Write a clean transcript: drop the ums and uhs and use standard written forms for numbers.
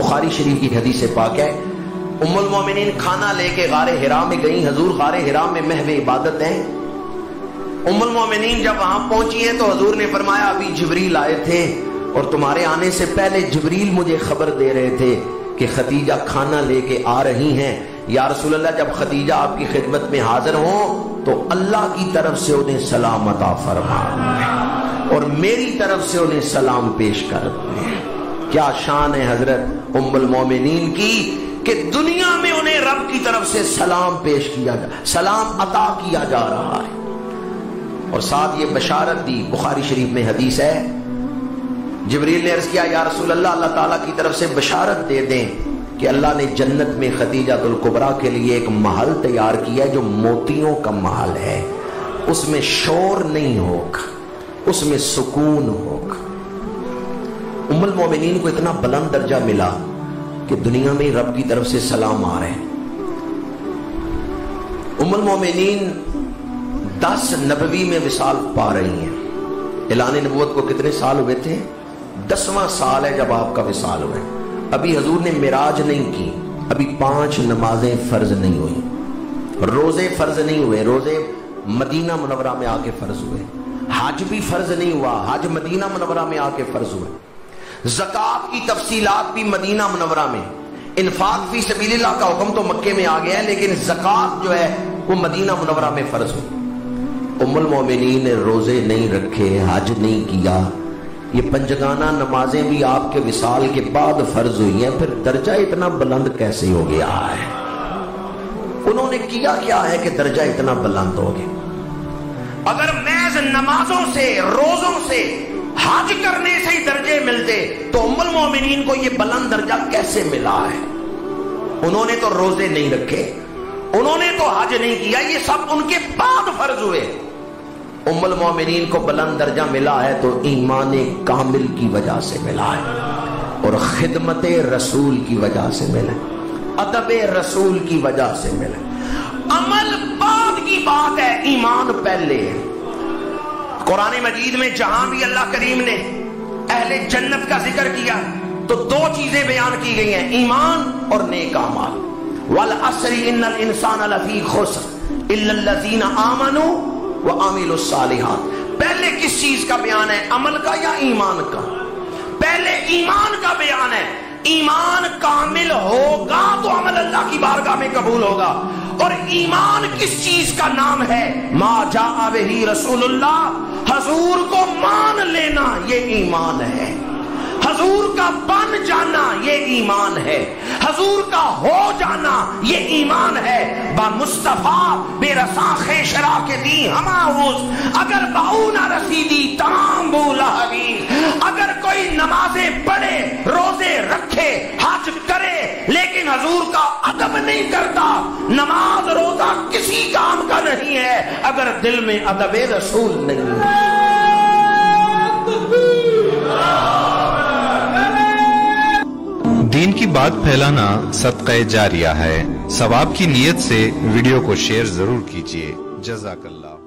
बुखारी शरीफ की हदीस पाक है। उम्मुल मोमिनिन खाना लेके गारे हिरा में गई। हजूर गारे हिरा में महवे इबादत है। उम्मुल मोमिनिन जब वहां पहुंची है तो हजूर ने फरमाया अभी जबरील आए थे और तुम्हारे आने से पहले जबरील मुझे खबर दे रहे थे कि खदीजा खाना लेके आ रही हैं। या रसूलल्लाह, जब खदीजा आपकी खिदमत में हाजिर हो तो अल्लाह की तरफ से उन्हें सलाम अता फरमा और मेरी तरफ से उन्हें सलाम पेश कर। क्या शान है हजरत उम्मुल मोमिनीन की कि दुनिया में उन्हें रब की तरफ से सलाम पेश किया जा, सलाम अता किया जा रहा है। और साथ ये बशारत दी, बुखारी शरीफ में हदीस है। जिब्रील ने अर्ज किया या रसूलल्लाह, अल्लाह ताला की तरफ से बशारत दे दें कि अल्लाह ने जन्नत में खदीजा तुल कुब्रा के लिए एक महल तैयार किया है जो मोतियों का महल है। उसमें शोर नहीं होगा, उसमें सुकून होगा। उम्मुल मोमिनीन को इतना बुलंद दर्जा मिला कि दुनिया में रब की तरफ से सलाम आ रहे हैं। उम्मुल मोमिनीन 10 नबवी में विसाल पा रही हैं। इलान ए नबूवत को कितने साल हुए थे? 10वां साल है जब आपका विसाल हुआ। अभी हजूर ने मिराज नहीं की, अभी 5 नमाजें फर्ज नहीं हुई, रोजे फर्ज नहीं हुए, रोजे मदीना मुनवरा में आके फर्ज हुए, हज भी फर्ज नहीं हुआ, हज मदीना मुनवरा में आके फर्ज हुए, ज़कात की तफसीलात भी मदीना मुनवरा में, इन्फाक फी सबीलिल्लाह का हुक्म तो मक्के में आ गया है लेकिन ज़कात जो है वो मदीना मुनवरा में फर्ज हुई। उम्मुल मोमिनीन ने रोजे नहीं रखे, हज नहीं किया, ये पंजगाना नमाजें भी आपके विसाल के बाद फर्ज हुई हैं, फिर दर्जा इतना बुलंद कैसे हो गया है? उन्होंने किया क्या है कि दर्जा इतना बुलंद हो गया? अगर महज नमाजों से, रोजों से, हज करने से ही दर्जे मिलते तो उम्मुल मोमिनीन को ये बुलंद दर्जा कैसे मिला है? उन्होंने तो रोजे नहीं रखे, उन्होंने तो हज नहीं किया, ये सब उनके बाद फर्ज हुए। उम्मुल मोमिनीन को बुलंद दर्जा मिला है तो ईमान कामिल की वजह से मिला है और खिदमत रसूल की वजह से मिला, अदब रसूल की वजह से मिला। अमल बाद की बात है, ईमान पहले है। कुरान मजीद में जहां भी अल्लाह करीम ने अहले जन्नत का जिक्र किया तो 2 चीजें बयान की गई हैं, ईमान और नेक अमाल। वल अस्री इन्नल इंसान लफी खुसर इल्लल्लज़ीन आमनू अमिलुस सालिहात। पहले किस चीज का बयान है, अमल का या ईमान का? पहले ईमान का बयान है। ईमान कामिल होगा तो अमल अल्लाह की बारगाह में कबूल होगा। और ईमान किस चीज का नाम है? मा जाअ बिही रसूलुल्लाह, हजूर को मान लेना ये ईमान है, हजूर का बन जाना ये ईमान है, हजूर का हो जाना ये ईमान है। बा मुस्तफा बेरसाखे शरा के दी हमाउस, अगर बाऊना रसीदी तमाम बोला हबीब। अगर कोई नमाजें पढ़े, रोजे रखे, हज करे लेकिन हजूर का अदब नहीं करता, नमाज रोजा किसी काम का नहीं है अगर दिल में अदब रसूल नहीं है। दीन की बात फैलाना सदक़ा जारिया है। सवाब की नियत से वीडियो को शेयर जरूर कीजिए। जज़ाकल्लाह।